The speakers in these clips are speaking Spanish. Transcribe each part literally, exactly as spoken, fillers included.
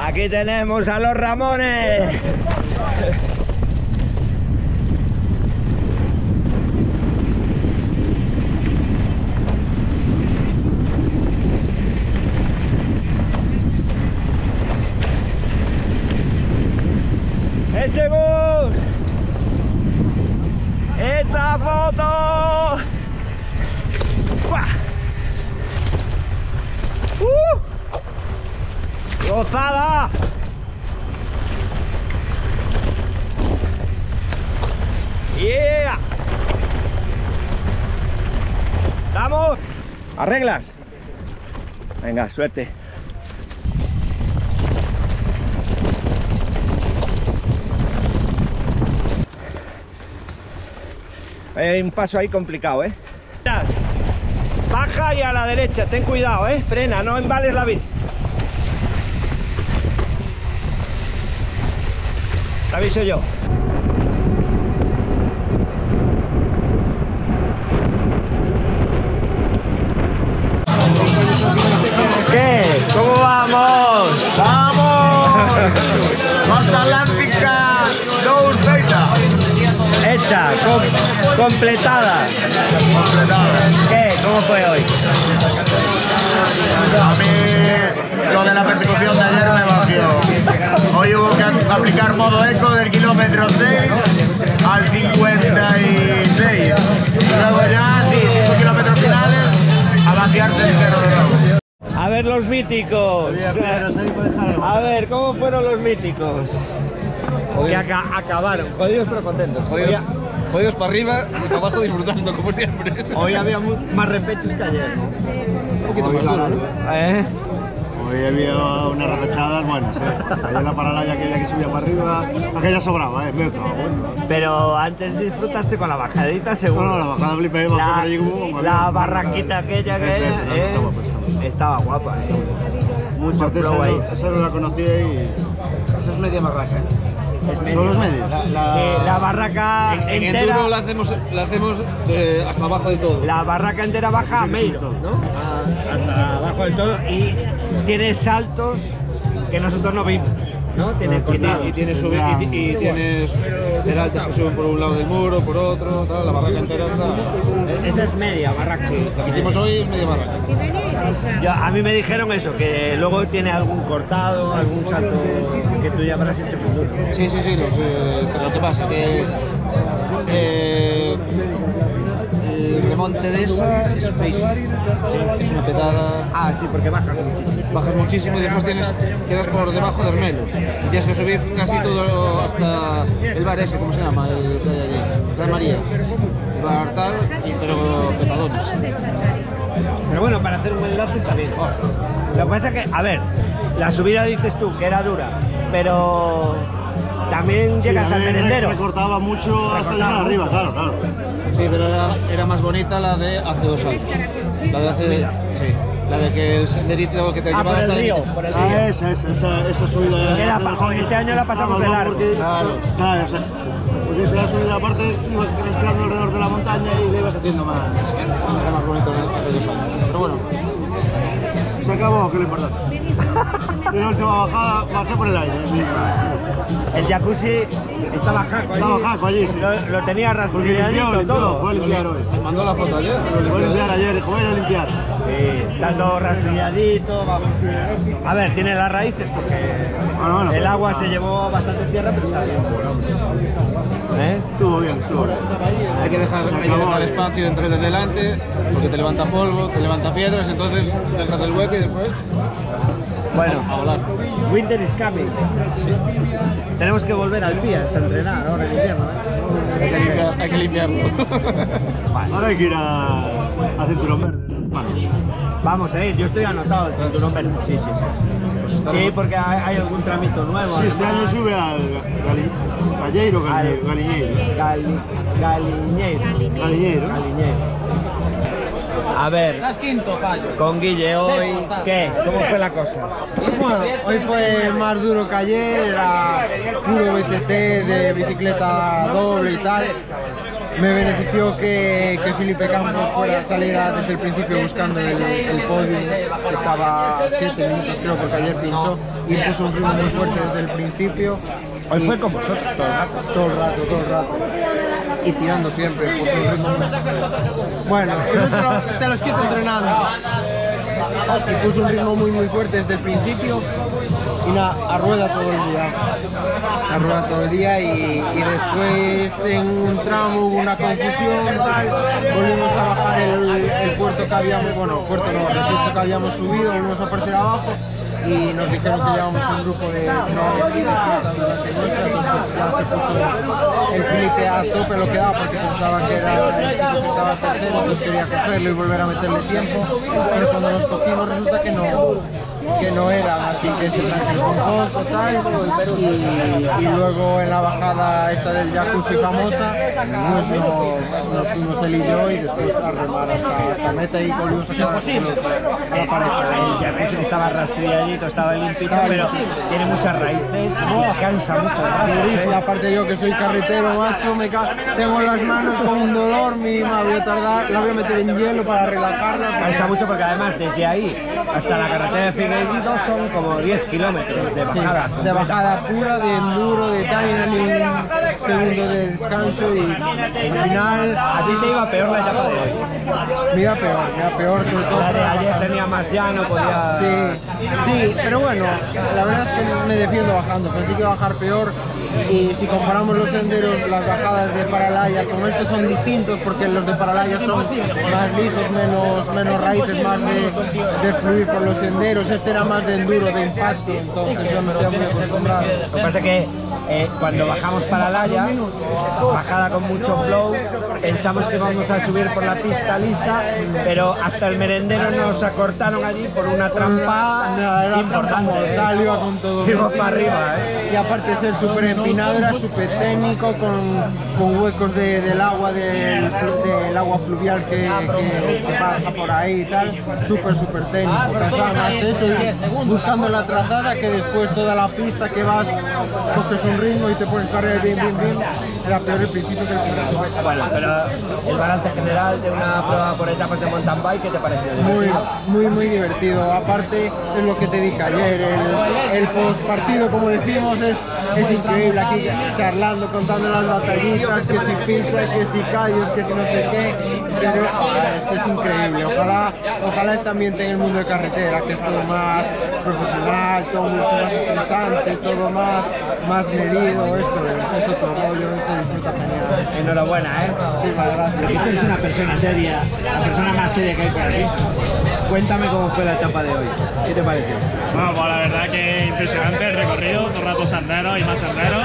Aquí tenemos a los Ramones. ¡Echemos esta foto! ¡Uh! ¡Gozada! ¡Yeah! ¡Vamos! ¿Arreglas? Venga, suerte. Hay un paso ahí complicado, ¿eh? Baja y a la derecha, ten cuidado, ¿eh? Frena, no embales la bici. Te aviso yo. ¿Qué? ¿Cómo vamos? ¡Vamos! ¡Costa Atlántica! ¡Dos beta! Hecha, com completada. Completada. ¿Qué? ¿Cómo fue hoy? A mí lo de la persecución de ayer me vació. Hoy hubo que aplicar modo eco del kilómetro seis al cincuenta y seis. Luego ya, sí, cinco kilómetros finales, a vaciarse el terreno. A ver los míticos. A ver, ¿cómo fueron los míticos? Que aca acabaron, jodidos pero contentos. Jodidos, había... jodidos para arriba y para abajo disfrutando, como siempre. Hoy había muy, más repechos que ayer, ¿no? Un poquito hoy más duro, ¿no? ¿Eh? Hoy había unas repechadas buenas, ¿eh? Ayer la Paralaia, aquella que subía para arriba, aquella sobraba, ¿eh? Me acababa, bueno. Pero antes disfrutaste con la bajadita, seguro. No, no, la bajada flipé, la, la, la barranquita aquella que era, no, ¿eh? Estaba, pues, estaba guapa, ¿eh? Mucho flow ahí. Esa no la conocí y... Esa es media barraca, ¿eh? ¿Son los medios? La, la... Sí, la barraca en, en entera... En la hacemos, la hacemos de, hasta abajo de todo. La barraca entera baja a medio, ¿no? Ah, hasta abajo de todo y tiene saltos que nosotros no vimos, ¿no? Tiene cortados, y, y tiene sube, y, y tienes peraltas que suben por un lado del muro, por otro, tal, la barraca entera está... Esa es media barraca. Sí, la que hicimos hoy es media barraca. Yo, a mí me dijeron eso, que luego tiene algún cortado, algún salto... Que tú ya habrás hecho futuro. Sí, sí, sí, no sé, pero lo que pasa que eh, el remonte de esa es Space, sí, es una petada. Ah, sí, porque bajas muchísimo. Bajas muchísimo y después tienes, quedas por debajo de Hermelo. Y tienes que subir casi todo hasta el bar ese, ¿cómo se llama? El que hay allí, La María. El bar tal, y pero petadones. Pero bueno, para hacer un enlace está bien. Oh, sí. Lo que pasa es que, a ver, la subida dices tú que era dura, pero también llegas sí, al merendero. Recortaba mucho recortaba hasta llegar arriba, mucho. Claro, claro. Sí, pero era, era más bonita la de hace dos años. La de hace... Sí. La de que el senderito que te ah, llevaba hasta el río. El... Por el río. Ah, esa, esa, esa, esa subida. De la pa... Este año la pasamos ah, de largo. Porque... Claro, claro, o sea, porque si la subida aparte, ibas creciendo alrededor de la montaña y le ibas haciendo más. Era más bonito hace dos años. Pero bueno. Se acabó, que lo importante. La última bajada, bajé por el aire. El jacuzzi estaba jaco allí. Estaba jaco allí, sí. Lo, lo tenía rastrilladito todo. Voy a limpiar hoy. ¿Te mandó la foto ayer? Voy a limpiar ayer, dijo, voy a limpiar. Sí, tanto rastrilladito, vamos. A ver, tiene las raíces porque bueno, bueno, el agua no. Se llevó bastante tierra, pero está bien. ¿Eh? Estuvo bien, estuvo bien. Hay que dejar, hay que dejar espacio entre delante, porque te levanta polvo, te levanta piedras, entonces dejas el hueco y después... Bueno, a volar. Winter is coming. Sí. Tenemos que volver al día, a entrenar ahora en invierno. ¿Eh? Hay que limpiar, hay que limpiarlo. Vale. Ahora hay que ir a, a cinturón verde. Vamos. Vamos a ir, yo estoy anotado el cinturón verde. Sí, sí. Sí, pues sí porque hay, hay algún tramito nuevo. Sí, este año sube al Galiñeiro. Galiñeiro. Galiñeiro. Galiñeiro. Galiñeiro. A ver, con Guille hoy, ¿qué? ¿Cómo fue la cosa? Bueno, hoy fue más duro que ayer, era puro B T T de bicicleta doble y tal. me benefició que, que Felipe Campos fuera, saliera desde el principio buscando el, el podio, que estaba siete minutos creo, porque ayer pinchó, y puso un ritmo muy fuerte desde el principio. Hoy fue con vosotros todo el rato, todo el rato, todo el rato. Y tirando siempre, puso un ritmo muy fuerte. Bueno, te los quito entrenando. Y puso un ritmo muy muy fuerte desde el principio y nada, a rueda todo el día. A rueda todo el día y, y después en un tramo hubo una confusión, tal, volvimos a bajar el, el puerto que habíamos, bueno, puerto no, el puerto que habíamos subido, volvimos a aparecer abajo y nos dijeron que llevábamos un grupo de ya se puso el Felipe a tope lo que daba porque pensaba que era el chico que estaba tercero, entonces quería cogerlo y volver a meterle tiempo, pero cuando nos cogimos resulta que no, que no eran, así que se tranquilizó un poco tal, y, y luego en la bajada esta del jacuzzi famosa pues nos, nos fuimos él y yo y después a remar hasta, hasta meta y volvimos a quedar con la pareja. El jacuzzi estaba rastrillito, estaba limpito, pero tiene muchas raíces, cansa mucho, ¿eh? Y aparte yo que soy carretero, macho, me ca tengo las manos con un dolor, mi ma, voy a tardar, la voy a meter en hielo para relajarla. Cansa mucho porque además desde ahí hasta la carretera de Figueirido son como diez kilómetros de bajada. Sí, de bajada pura, de enduro, de tal, y un segundo de descanso y al final... ¿A ti te iba peor la etapa de hoy? Me iba peor, me iba peor sobre todo. La de ayer tenía más llano, podía... Sí, sí, pero bueno, la verdad es que me defiendo bajando, pensé que iba a bajar peor y si comparamos los senderos, las bajadas de Paralaia, como estos son distintos porque los de Paralaia son más lisos, menos, menos raíces, más de, de fluir por los senderos, este era más de enduro, de impacto, entonces yo me estoy muy acostumbrado. Lo que pasa es que eh, cuando bajamos Paralaia, bajada con mucho flow, pensamos que vamos a subir por la pista lisa, pero hasta el merendero nos acortaron allí por una trampa no, importante. Mortal, iba con todo. Fuimos para arriba, ¿eh? Y aparte de ser súper empinado, era súper técnico, con, con huecos de, del agua, del, del agua fluvial que, que, que pasa por ahí y tal, súper, súper técnico. Pensaba más eso, buscando la trazada, que después toda la pista que vas, coges un ritmo y te pones carrera bien, bien, bien, era peor el principio que el final. Bueno, pero el balance general de una prueba por etapas de mountain bike, ¿qué te pareció? Muy, muy, muy divertido. Aparte, es lo que te dije ayer, el, el postpartido, como decimos, es, es increíble. Aquí charlando, contando las batallitas, que si pinza, que si callos, que si no sé qué, pero es, es increíble. Ojalá, ojalá este ambiente en el mundo de carretera, que es todo más profesional, todo mucho más interesante, todo más, más medido, esto de es otro rollo, se disfruta genial. Enhorabuena, ¿eh? Muchísimas gracias. Y tú eres una persona seria, la persona más seria que hay por aquí. Cuéntame cómo fue la etapa de hoy, ¿qué te pareció? Bueno, pues la verdad que impresionante el recorrido, por rato sandero y más sandero,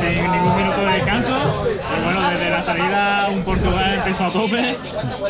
sin ningún minuto de descanso. Y bueno, desde la salida un Portugal empezó a tope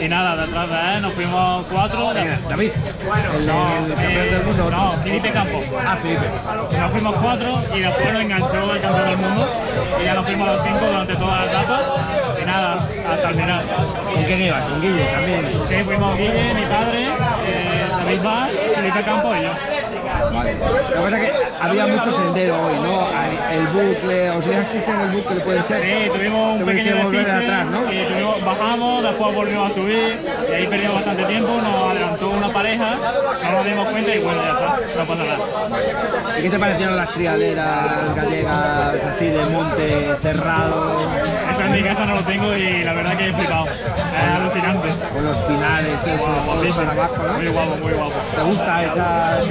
y nada, de atrás de él nos fuimos cuatro. Eh, David, bueno, el, el, el campeón del mundo. No, Felipe Campos. Ah, Felipe. Nos fuimos cuatro y después nos enganchó el campeón del mundo y ya nos fuimos los cinco durante toda la etapa y nada, hasta el final. ¿Con quién ibas? ¿Con Guille también? Sí, fuimos Guille, mi padre, eh, David Valls, Felipe Campos y yo. Vale. La verdad que había mucho sendero hoy, ¿no? El bucle, os liasteis en el bucle, puede ser. Sí, tuvimos un pequeño deslice, atrás, ¿no? Y tuvimos, bajamos, después volvimos a subir, y ahí perdimos bastante tiempo, nos adelantó una pareja, no nos dimos cuenta y bueno, ya está, no pasa nada. ¿Y qué te parecieron las trialeras gallegas, así de monte cerrado? Eso en mi casa no lo tengo y la verdad que he flipado, es alucinante. Con los pinares, eso, todo para abajo, ¿no? Muy guapo, muy guapo. ¿Te gusta ese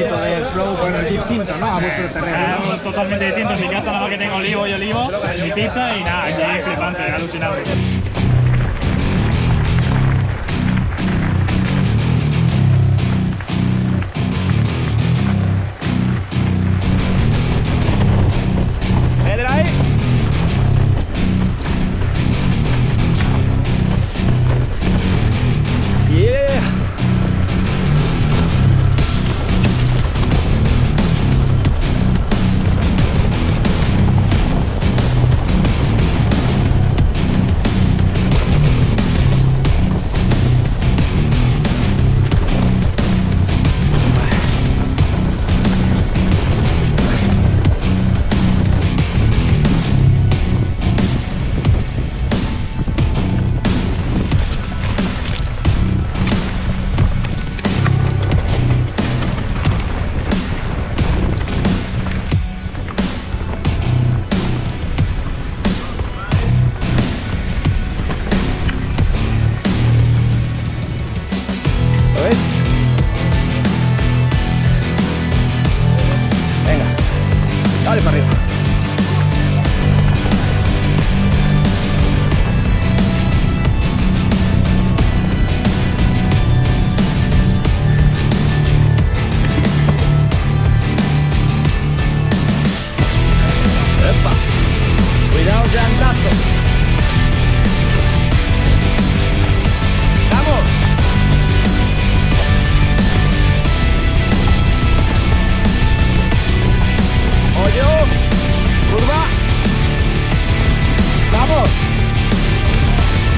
tipo de flow? Bueno, es distinto, ¿no? A vuestro terreno, ¿no? Es totalmente distinto. En mi casa nada más que tengo olivo y olivo, en mi pista y nada, aquí es flipante, es alucinante.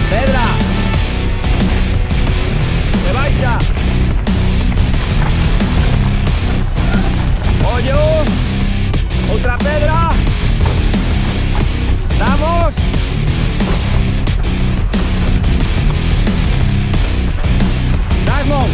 Pedra. ¡Me vais ya! ¡Hoyo! ¡Otra pedra! ¡Vamos! ¡Dasmond!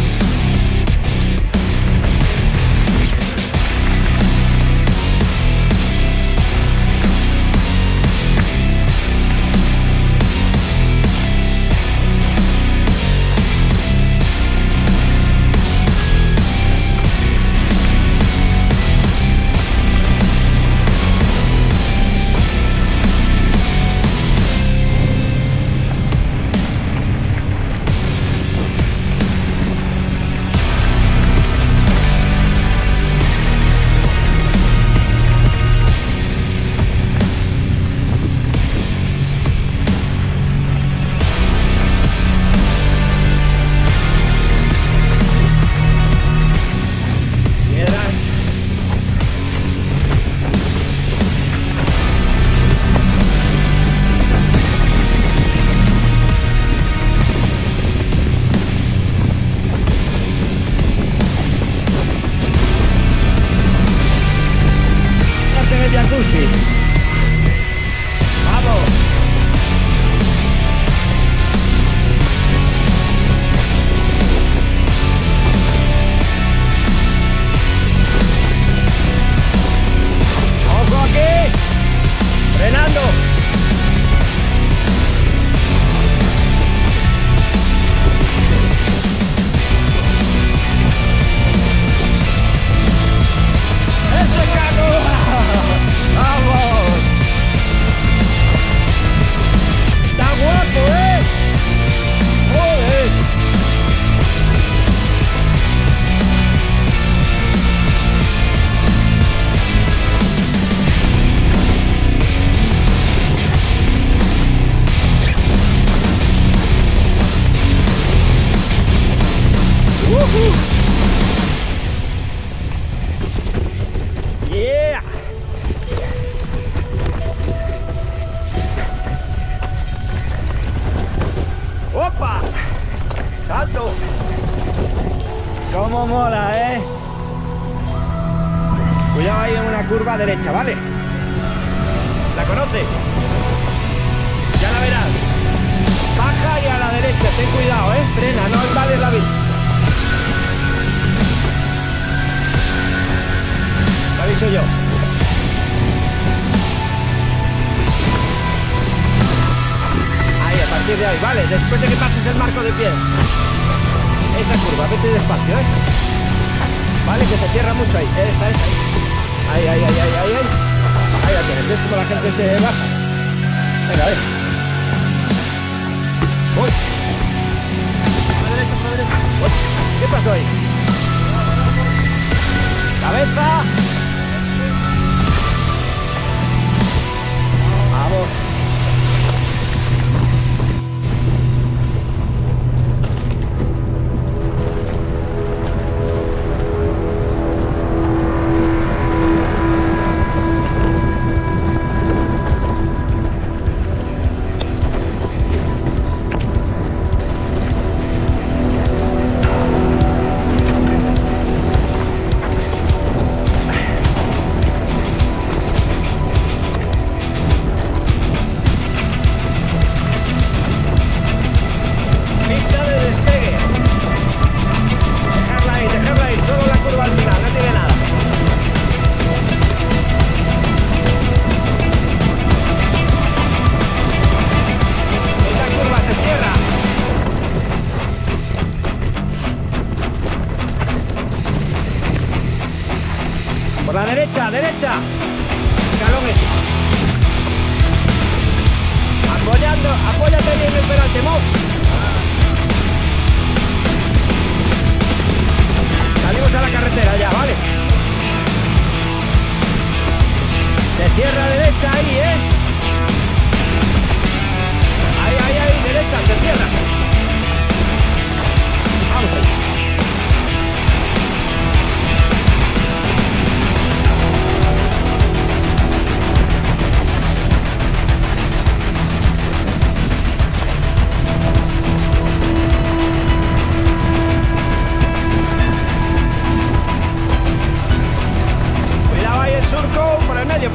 Derecha, ¿vale? ¿La conoces? Ya la verás. Baja y a la derecha, ten cuidado, ¿eh? Frena, no invades la vista. Lo aviso yo. Ahí, a partir de ahí, ¿vale? Después de que pases el marco de pie. Esa curva, vete despacio, ¿eh? Vale, que se cierra mucho ahí. Esa, esa. Ahí, ahí, ahí, ahí, ahí, ahí. Ahí la tienes, ves como la gente se baja. Venga, a ver. Voy. A la derecha, a la derecha. Voy. ¿Qué pasó ahí? Cabeza. Vamos.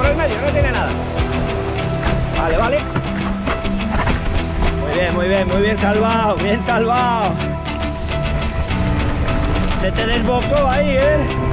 por el medio, no tiene nada. Vale, vale. Muy bien, muy bien, muy bien salvado, bien salvado. Se te desbocó ahí, ¿eh?